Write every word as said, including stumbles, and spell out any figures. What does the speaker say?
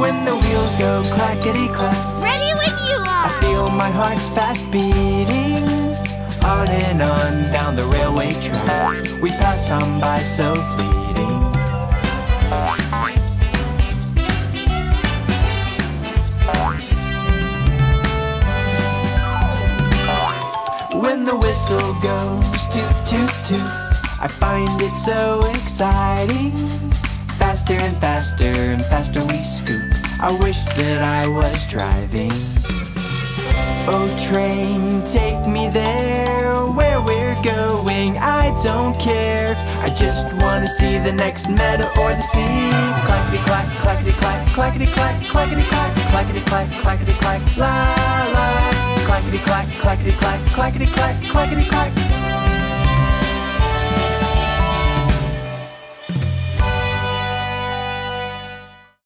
when the wheels go clackety-clack. Ready when you are! I feel my heart's fast beating, on and on down the railway track. We pass on by so fleeting. When the whistle goes toot, toot, toot, I find it so exciting. Faster and faster and faster we scoot. I wish that I was driving. Oh train, take me there. Where we're going, I don't care. I just want to see the next meadow or the sea. Clackety-clack, clackety-clack, clackety-clack, clackety-clack, clackety-clack, clackety-clack, la la. Clackety-clack, clackety-clack, clackety-clack, clackety-clack.